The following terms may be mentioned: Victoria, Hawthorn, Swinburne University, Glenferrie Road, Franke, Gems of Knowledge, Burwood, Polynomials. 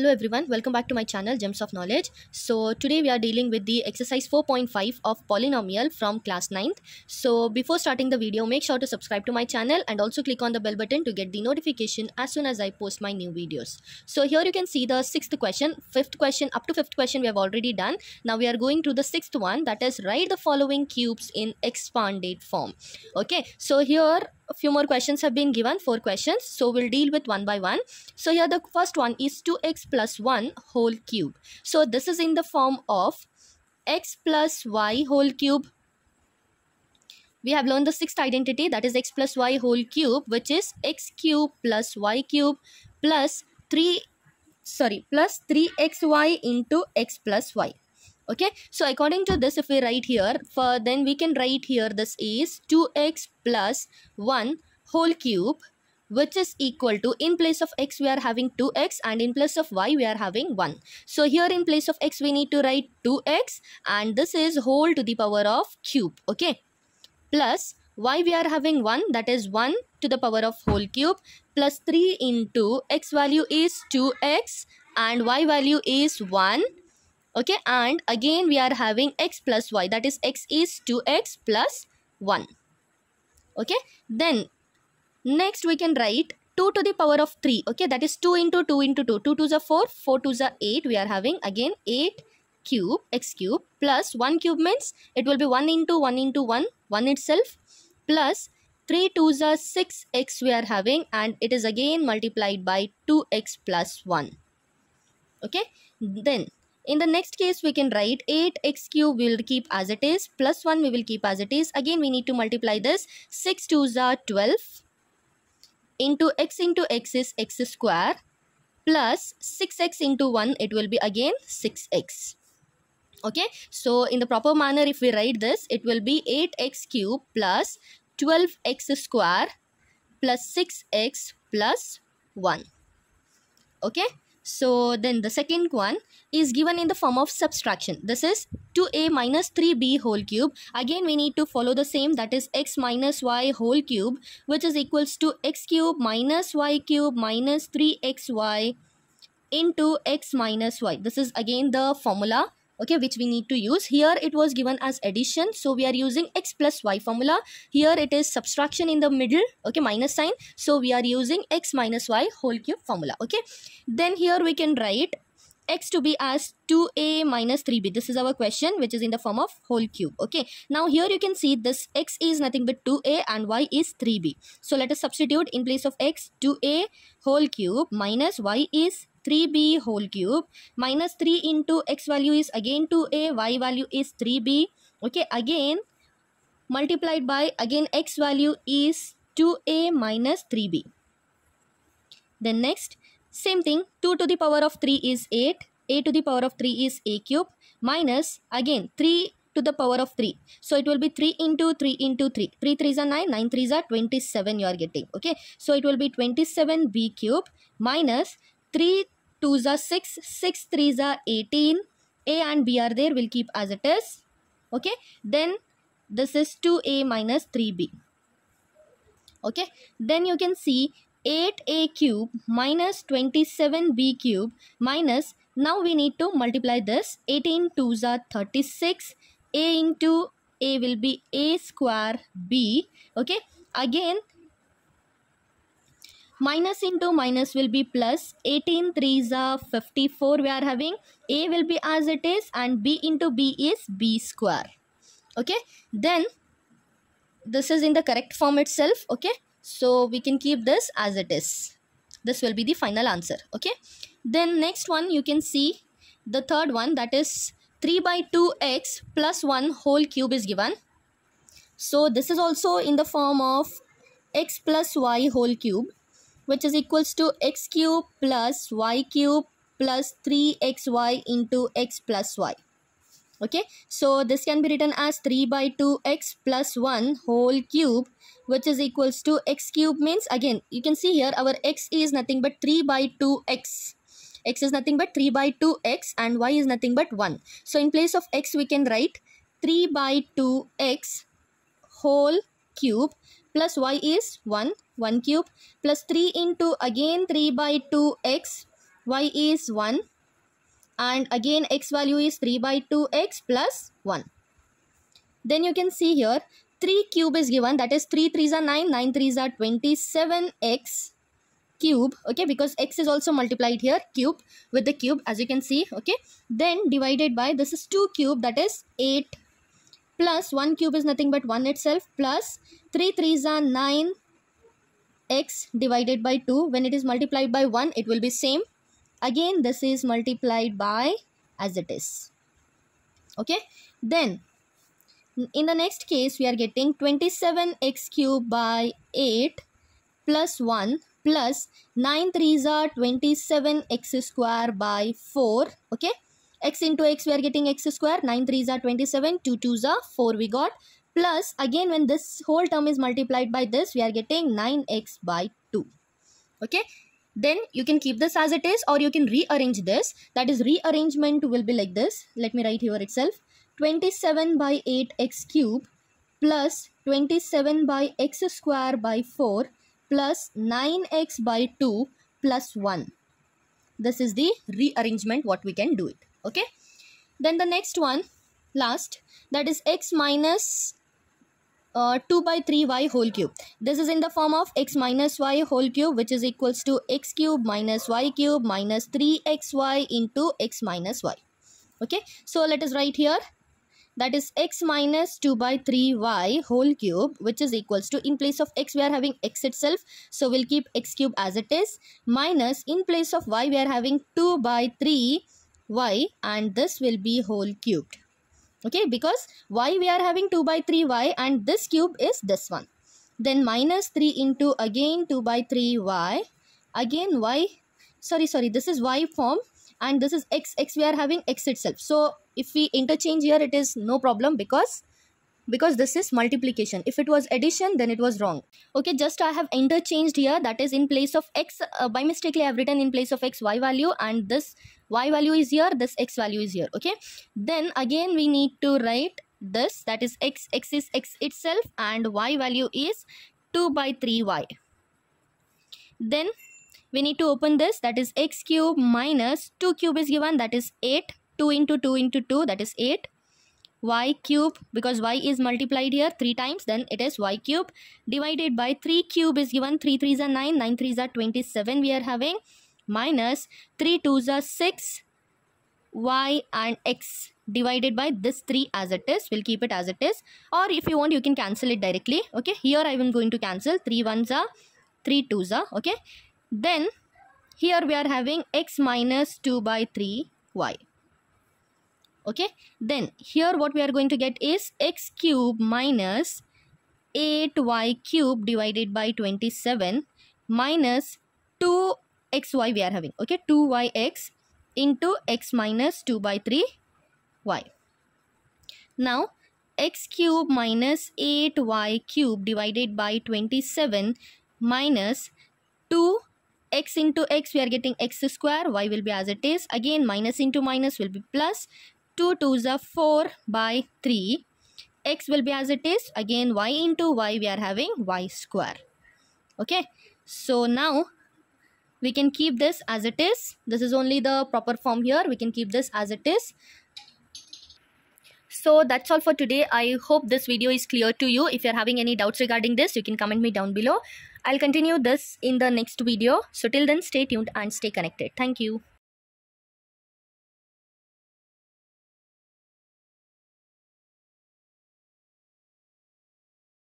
Hello everyone, welcome back to my channel Gems of Knowledge. So today we are dealing with the exercise 4.5 of polynomial from class 9th. So before starting the video, make sure to subscribe to my channel and also click on the bell button to get the notification as soon as I post my new videos. So here you can see the 6th question, 5th question, up to 5th question we have already done. Now we are going to the 6th one, that is write the following cubes in expanded form. Okay, so here a few more questions have been given, 4 questions. So we'll deal with one by one. So here the first one is 2x plus 1 whole cube. So this is in the form of x plus y whole cube. We have learned the 6th identity, that is x plus y whole cube, which is x cube plus y cube plus 3xy into x plus y. Okay, so according to this, if we write here, then we can write here this is 2x plus 1 whole cube, which is equal to, in place of x we are having 2x and in place of y we are having 1. So here in place of x we need to write 2x, and this is whole to the power of cube, okay, plus y we are having 1, that is 1 to the power of whole cube, plus 3 into x value is 2x and y value is 1. Okay, and again we are having x plus y, that is x is 2x plus 1. Okay, then next we can write 2 to the power of 3. Okay, that is 2 into 2 into 2. 2 2s are 4, 4 2s are 8. We are having again 8 cube, x cube plus 1 cube means it will be 1 into 1 into 1, 1 itself, plus 3 2s are 6x we are having, and it is again multiplied by 2x plus 1. Okay, then in the next case, we can write 8x cube we will keep as it is, plus 1 we will keep as it is. Again, we need to multiply this. 6 2s are 12 into x is x square, plus 6x into 1, it will be again 6x. Okay, so in the proper manner, if we write this, it will be 8x cube plus 12x square plus 6x plus 1. Okay. So then the second one is given in the form of subtraction. This is 2a minus 3b whole cube. Again we need to follow the same, that is x minus y whole cube, which is equals to x cube minus 3xy into x minus y. This is again the formula, okay, which we need to use. Here it was given as addition, so we are using x plus y formula. Here it is subtraction in the middle, okay, minus sign, so we are using x minus y whole cube formula. Okay, then here we can write x to be as 2a minus 3b. This is our question, which is in the form of whole cube. Okay, now here you can see this x is nothing but 2a and y is 3b. So let us substitute in place of x 2a whole cube minus y is 3b whole cube minus 3 into x value is again 2a, y value is 3b. Okay, again multiplied by again x value is 2a minus 3b. Then next same thing, 2 to the power of 3 is 8, a to the power of 3 is a cube minus again 3 to the power of 3. So it will be 3 into 3 into 3. 3 3s are 9, 9 3s are 27 you are getting. Okay, so it will be 27b cube minus 3 2s are 6, 6 3s are 18, a and b are there, we'll keep as it is. Okay, then this is 2a minus 3b. Okay, then you can see 8a cube minus 27b cube minus, now we need to multiply this, 18 2s are 36, a into a will be a square b. Okay, again minus into minus will be plus, 18 3s are 54 we are having, a will be as it is and b into b is b square. Okay, then this is in the correct form itself. Okay, so we can keep this as it is. This will be the final answer. Okay, then next one you can see the third one, that is 3 by 2x plus 1 whole cube is given. So this is also in the form of x plus y whole cube, which is equals to x cube plus y cube plus 3xy into x plus y. Okay, so this can be written as 3 by 2x plus 1 whole cube, which is equals to x cube means, again you can see here our x is nothing but 3 by 2x. X is nothing but 3 by 2x and y is nothing but 1. So in place of x we can write 3 by 2x whole cube plus y is 1, 1 cube plus 3 into again 3 by 2x y is 1 and again x value is 3 by 2x plus 1. Then you can see here 3 cube is given, that is 3 3s are 9, 9 3s are 27x cube, okay, because x is also multiplied here cube with the cube as you can see, okay, then divided by this is 2 cube, that is 8 plus 1 cube is nothing but 1 itself plus 3 3s are 9 x divided by 2. When it is multiplied by 1 it will be same, again this is multiplied by as it is, okay. Then in the next case we are getting 27x cube by 8 plus 1 plus 9 3s are 27x square by 4, okay, x into x we are getting x square, 9 3s are 27, 2 2s are 4 we got, plus again when this whole term is multiplied by this we are getting 9x by 2, okay. Then you can keep this as it is or you can rearrange this, that is rearrangement will be like this. Let me write here itself, 27 by 8 x cube plus 27 by x square by 4 plus 9x by 2 plus 1. This is the rearrangement what we can do it. Okay. Then the next one last, that is x minus 2 by 3y whole cube. This is in the form of x minus y whole cube which is equals to x cube minus 3xy into x minus y. Okay. So let us write here, that is x minus 2 by 3y whole cube which is equals to, in place of x we are having x itself, so we'll keep x cube as it is, minus in place of y we are having 2 by 3y and this will be whole cubed, okay, because y we are having 2 by 3y and this cube is this one, then minus 3 into again 2 by 3y, again y, sorry this is y form and this is x we are having x itself, so if we interchange here it is no problem because this is multiplication. If it was addition then it was wrong, okay. Just I have interchanged here, that is in place of x by mistake I have written in place of x y value and this y value is here, this x value is here, okay. Then again we need to write this, that is x is x itself and y value is 2 by 3y. Then we need to open this, that is x cube minus 2 cube is given, that is 8, 2 into 2 into 2 that is 8, y cube because y is multiplied here 3 times then it is y cube divided by 3 cube is given, 3 3s are 9, 9 3s are 27 we are having, minus 3 2s are 6, y and x divided by this 3 as it is, we'll keep it as it is or if you want you can cancel it directly, okay. Here I am going to cancel, 3 1s are 3 2s are, okay. Then here we are having x minus 2 by 3y, okay. Then here what we are going to get is x cube minus 8y cube divided by 27 minus 2xy we are having, okay, 2yx into x minus 2 by 3y. Now x cube minus 8y cube divided by 27 minus 2 x into x we are getting x square, y will be as it is, again minus into minus will be plus, 2 2s are 4 by 3, x will be as it is, again y into y we are having y square, okay. So now we can keep this as it is, this is only the proper form here, we can keep this as it is. So that's all for today. I hope this video is clear to you. If you're having any doubts regarding this, you can comment me down below. I'll continue this in the next video. So till then, stay tuned and stay connected. Thank you.